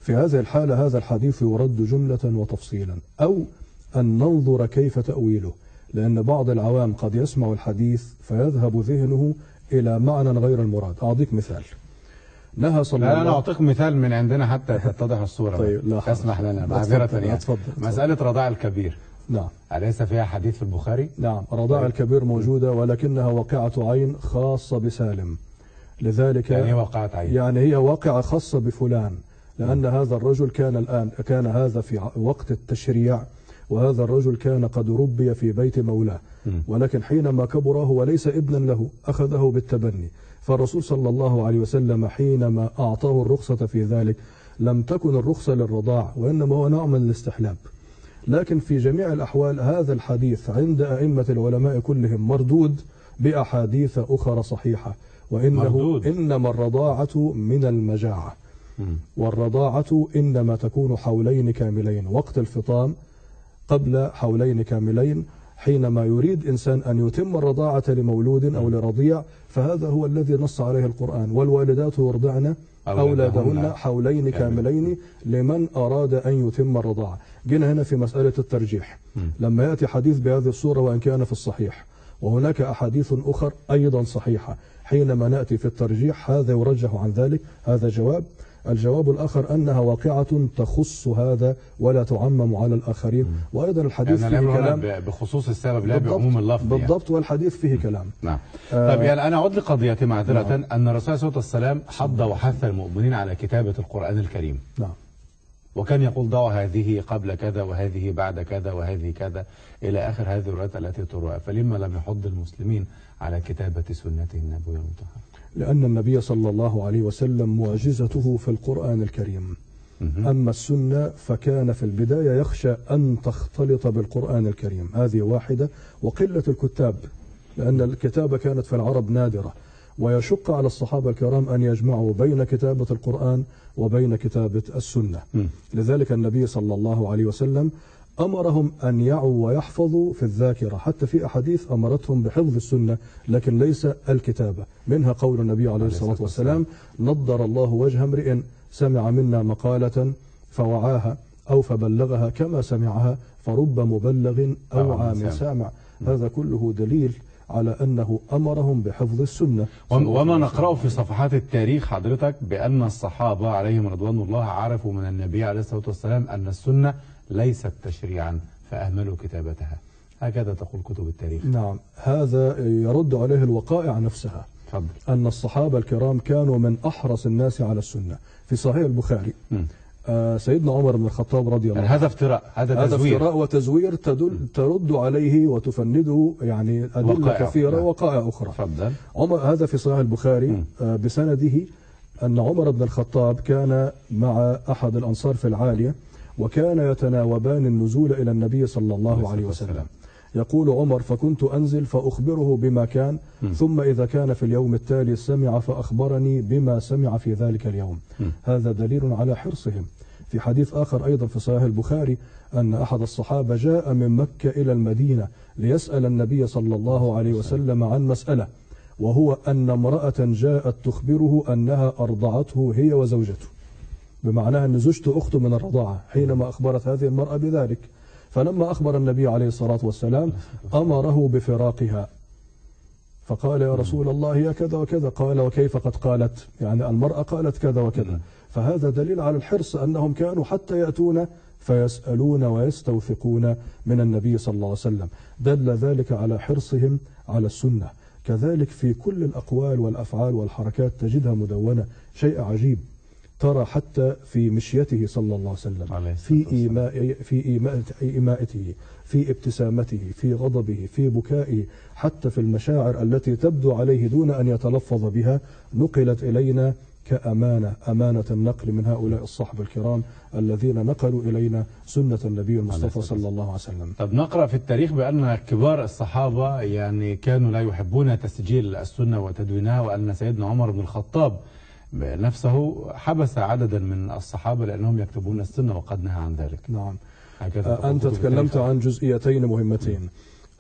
في هذه الحالة هذا الحديث يرد جملة وتفصيلا، أو أن ننظر كيف تأويله، لأن بعض العوام قد يسمع الحديث فيذهب ذهنه إلى معنى غير المراد. أعطيك مثال. نهى صلى الله. أنا أعطيك مثال من عندنا حتى تتضح الصورة. طيب لا أسمح لنا معذرة يعني. مسألة رضاع الكبير. نعم. أليس فيها حديث في البخاري؟ نعم، رضاع الكبير موجودة ولكنها واقعة عين خاصة بسالم. لذلك يعني هي واقعة عين. يعني هي واقعة خاصة بفلان، لأن هذا الرجل كان هذا في وقت التشريع، وهذا الرجل كان قد ربي في بيت مولاه، ولكن حينما كبر هو ليس ابنا له، أخذه بالتبني. فالرسول صلى الله عليه وسلم حينما أعطاه الرخصة في ذلك لم تكن الرخصة للرضاع، وإنما هو نوع من الاستحلاب. لكن في جميع الأحوال هذا الحديث عند أئمة العلماء كلهم مردود بأحاديث أخرى صحيحة، وإنه إنما الرضاعة من المجاعة، والرضاعة إنما تكون حولين كاملين وقت الفطام، قبل حولين كاملين. حينما يريد إنسان أن يتم الرضاعة لمولود أو لرضيع فهذا هو الذي نص عليه القرآن، والوالدات يرضعن أولادهن حولين كاملين لمن أراد أن يتم الرضاعة. جينا هنا في مسألة الترجيح، لما يأتي حديث بهذه الصورة وأن كان في الصحيح، وهناك أحاديث أخر أيضا صحيحة، حينما نأتي في الترجيح هذا يرجح عن ذلك، هذا جواب. الجواب الآخر أنها واقعة تخص هذا ولا تعمم على الآخرين، وأيضا الحديث يعني فيه كلام بخصوص السبب لا بعموم اللفظ بالضبط يعني. والحديث فيه كلام. نعم. طيب يعني أنا أعود لقضيتي معذرة. نعم. أن الرسول صلى الله عليه وسلم حض وحث المؤمنين على كتابة القرآن الكريم. نعم. وكان يقول ضع هذه قبل كذا وهذه بعد كذا وهذه كذا إلى آخر هذه الروايات التي تروى، فلما لم يحض المسلمين على كتابة سنته النبوية المطهرة؟ لأن النبي صلى الله عليه وسلم معجزته في القرآن الكريم، أما السنة فكان في البداية يخشى أن تختلط بالقرآن الكريم، هذه واحدة، وقلة الكتاب، لأن الكتابة كانت في العرب نادرة، ويشق على الصحابة الكرام أن يجمعوا بين كتابة القرآن وبين كتابة السنة. لذلك النبي صلى الله عليه وسلم أمرهم أن يعوا ويحفظوا في الذاكرة، حتى في أحاديث أمرتهم بحفظ السنة لكن ليس الكتابة، منها قول النبي عليه الصلاة والسلام: نضر الله وجه امرئ سمع منا مقالة فوعاها أو فبلغها كما سمعها فرب مبلغ أوعى من سامع. هذا كله دليل على أنه أمرهم بحفظ السنة. وما نقرأه في صفحات التاريخ حضرتك بأن الصحابة عليهم رضوان الله عرفوا من النبي عليه الصلاة والسلام أن السنة ليست تشريعا فأهملوا كتابتها، هكذا تقول كتب التاريخ. نعم، هذا يرد عليه الوقائع نفسها. حضر. أن الصحابة الكرام كانوا من أحرص الناس على السنة. في صحيح البخاري سيدنا عمر بن الخطاب رضي الله عنه، هذا افتراء، هذا تزوير، افتراء وتزوير ترد عليه وتفنده يعني أدلة كثيرة وقائع أخرى. حضر. عمر، هذا في صحيح البخاري بسنده، أن عمر بن الخطاب كان مع أحد الأنصار في العالية، وكان يتناوبان النزول إلى النبي صلى الله عليه وسلم. يقول عمر: فكنت أنزل فأخبره بما كان، ثم إذا كان في اليوم التالي سمع فأخبرني بما سمع في ذلك اليوم. هذا دليل على حرصهم. في حديث آخر أيضا في صحيح البخاري أن أحد الصحابة جاء من مكة إلى المدينة ليسأل النبي صلى الله عليه وسلم عن مسألة، وهو أن امرأة جاءت تخبره أنها أرضعته هي وزوجته، بمعنى أن زوجته أخته من الرضاعة حينما أخبرت هذه المرأة بذلك. فلما أخبر النبي عليه الصلاة والسلام أمره بفراقها، فقال: يا رسول الله هي كذا وكذا. قال: وكيف قد قالت؟ يعني المرأة قالت كذا وكذا. فهذا دليل على الحرص، أنهم كانوا حتى يأتون فيسألون ويستوثقون من النبي صلى الله عليه وسلم. دل ذلك على حرصهم على السنة. كذلك في كل الأقوال والأفعال والحركات تجدها مدونة. شيء عجيب، ترى حتى في مشيته صلى الله عليه وسلم، في إيمائته، في ابتسامته، في غضبه، في بكائه، حتى في المشاعر التي تبدو عليه دون أن يتلفظ بها، نقلت إلينا كأمانة، أمانة النقل من هؤلاء الصحب الكرام الذين نقلوا إلينا سنة النبي المصطفى صلى الله عليه وسلم. طب نقرأ في التاريخ بأن كبار الصحابة يعني كانوا لا يحبون تسجيل السنة وتدوينها، وأن سيدنا عمر بن الخطاب نفسه حبس عددا من الصحابة لأنهم يكتبون السنة وقد نهى عن ذلك. نعم، أنت تكلمت عن جزئيتين مهمتين.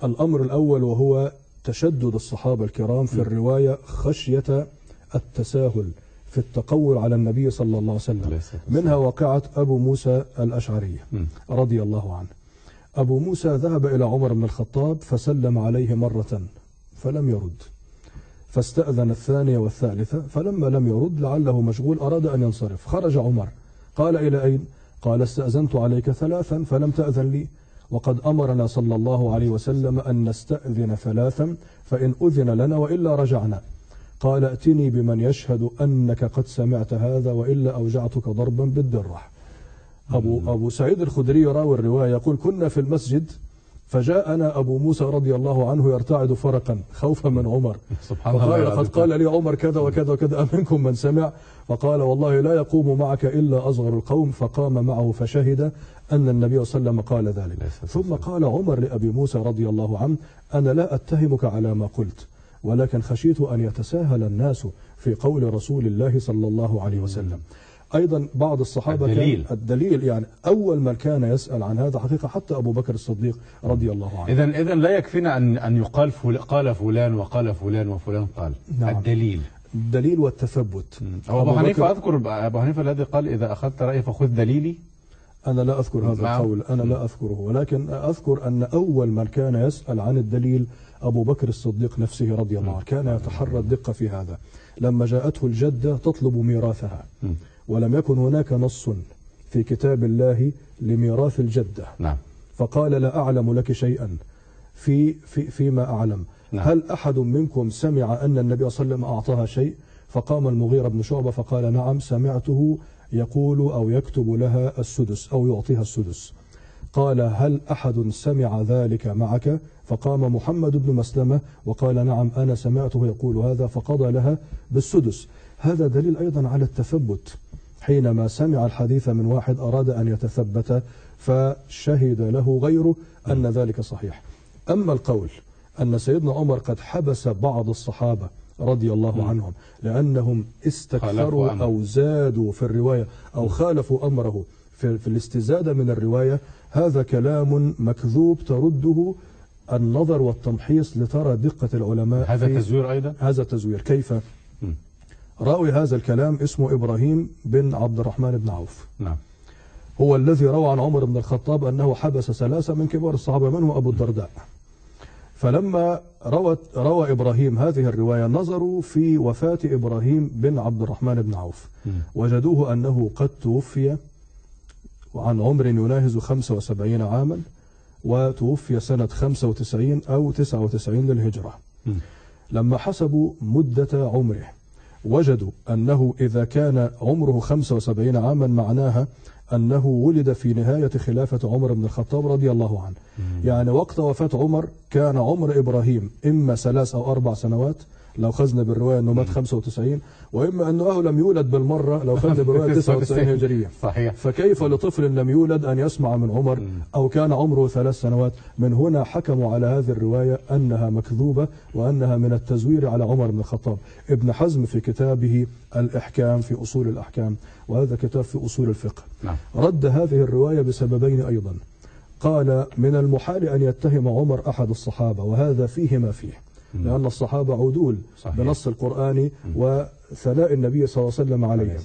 الأمر الأول وهو تشدد الصحابة الكرام في الرواية خشية التساهل في التقول على النبي صلى الله عليه وسلم. منها وقعت أبو موسى الأشعري رضي الله عنه. أبو موسى ذهب إلى عمر بن الخطاب فسلم عليه مرة فلم يرد، فاستأذن الثانية والثالثة، فلما لم يرد لعله مشغول أراد أن ينصرف. خرج عمر قال: إلى أين؟ قال: استأذنت عليك ثلاثا فلم تأذن لي، وقد أمرنا صلى الله عليه وسلم أن نستأذن ثلاثا، فإن أذن لنا وإلا رجعنا. قال: ائتني بمن يشهد أنك قد سمعت هذا وإلا أوجعتك ضربا بالدرة. أبو سعيد الخدري راوي الرواية يقول: كنا في المسجد فجاءنا أبو موسى رضي الله عنه يرتعد فرقا خوفا من عمر، فقال: قد قال لي عمر كذا وكذا وكذا، أمنكم من سمع؟ فقال: والله لا يقوم معك إلا أصغر القوم. فقام معه فشهد أن النبي صلى الله عليه وسلم قال ذلك. ثم قال عمر لأبي موسى رضي الله عنه: أنا لا أتهمك على ما قلت، ولكن خشيت أن يتساهل الناس في قول رسول الله صلى الله عليه وسلم. أيضا بعض الصحابة الدليل يعني أول من كان يسأل عن هذا حقيقة حتى أبو بكر الصديق رضي الله عنه. إذن لا يكفينا أن يقال قال فلان وقال فلان وفلان قال. نعم. الدليل والتثبت. أبو حنيفة، أذكر أبو حنيفة الذي قال: إذا أخذت رأيي فخذ دليلي. أنا لا أذكر هذا القول، أنا لا أذكره، ولكن أذكر أن أول من كان يسأل عن الدليل أبو بكر الصديق نفسه رضي الله عنه. كان يتحرى الدقة في هذا. لما جاءته الجدة تطلب ميراثها، ولم يكن هناك نص في كتاب الله لميراث الجدة. نعم. فقال: لا أعلم لك شيئا فيما أعلم. نعم. هل أحد منكم سمع أن النبي صلى الله عليه وسلم أعطاها شيء؟ فقام المغيرة بن شعبة فقال: نعم، سمعته يقول أو يكتب لها السدس أو يعطيها السدس. قال: هل أحد سمع ذلك معك؟ فقام محمد بن مسلمة وقال: نعم، أنا سمعته يقول هذا، فقضى لها بالسدس. هذا دليل أيضا على التثبت. حينما سمع الحديث من واحد أراد أن يتثبت فشهد له غيره أن ذلك صحيح. أما القول أن سيدنا عمر قد حبس بعض الصحابة رضي الله عنهم لأنهم استكثروا أو زادوا في الرواية أو خالفوا أمره في الاستزادة من الرواية، هذا كلام مكذوب ترده النظر والتمحيص لترى دقة العلماء. هذا تزوير أيضا. هذا تزوير. كيف؟ راوي هذا الكلام اسمه إبراهيم بن عبد الرحمن بن عوف. نعم. هو الذي روى عن عمر بن الخطاب أنه حبس ثلاثة من كبار الصحابة، من هو أبو الدرداء. فلما روى إبراهيم هذه الرواية نظروا في وفاة إبراهيم بن عبد الرحمن بن عوف، وجدوه أنه قد توفي عن عمر يناهز 75 عاما، وتوفي سنة 95 أو 99 للهجرة. لما حسبوا مدة عمره وجدوا أنه إذا كان عمره 75 عاما معناها أنه ولد في نهاية خلافة عمر بن الخطاب رضي الله عنه. يعني وقت وفاة عمر كان عمر إبراهيم إما 3 أو 4 سنوات لو خزنا بالرواية أنه مات 95، وإما أنه لم يولد بالمرة لو خزنا بالرواية 99 هجرية. صحيح. فكيف لطفل لم يولد أن يسمع من عمر أو كان عمره 3 سنوات؟ من هنا حكموا على هذه الرواية أنها مكذوبة وأنها من التزوير على عمر بن الخطاب. ابن حزم في كتابه الإحكام في أصول الأحكام، وهذا كتاب في أصول الفقه، رد هذه الرواية بسببين أيضا. قال: من المحال أن يتهم عمر أحد الصحابة، وهذا فيه ما فيه، لأن الصحابة عدول. صحيح. بنص القرآن وثناء النبي صلى الله عليه وسلم عليهم.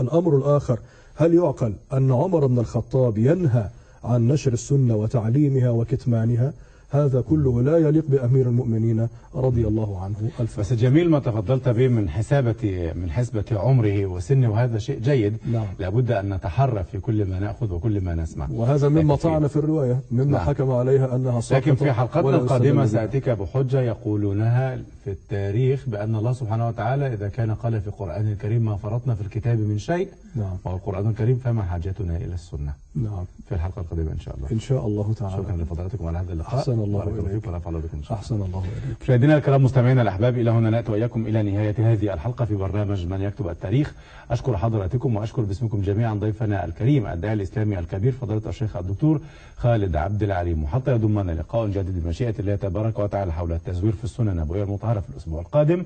الأمر الآخر: هل يعقل أن عمر بن الخطاب ينهى عن نشر السنة وتعليمها وكتمانها؟ هذا كله لا يليق بأمير المؤمنين رضي الله عنه بس جميل ما تفضلت به من حسبة عمره وسنه، وهذا شيء جيد. نعم. لابد أن نتحرى في كل ما نأخذ وكل ما نسمع، وهذا مما طعن في الرواية مما نعم. حكم عليها أنها صحيحة. لكن في حلقتنا القادمة سأتيك بحجة يقولونها في التاريخ بأن الله سبحانه وتعالى إذا كان قال في القرآن الكريم ما فرطنا في الكتاب من شيء نعم. وهو القرآن الكريم، فما حاجتنا إلى السنة. نعم. في الحلقة القادمة إن شاء الله. إن شاء الله تعالى. شكرا لفضلاتكم على هذا اللقاء. أحسن الله إليك. أحسن الله إليك. مشاهدينا الكرام، مستمعينا الأحباب، إلى هنا نأتي وإياكم إلى نهاية هذه الحلقة في برنامج من يكتب التاريخ. أشكر حضراتكم وأشكر باسمكم جميعا ضيفنا الكريم الداعي الإسلامي الكبير فضيلة الشيخ الدكتور خالد عبد العليم، وحتى يضمنا لقاء جديد بمشيئة الله تبارك وتعالى حول التزوير في السنن النبوية المطهرة في الأسبوع القادم.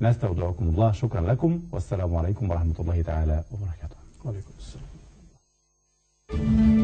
نستودعكم الله، شكرا لكم، والسلام عليكم ورحمة الله تعالى وبركاته. وعليكم السلام.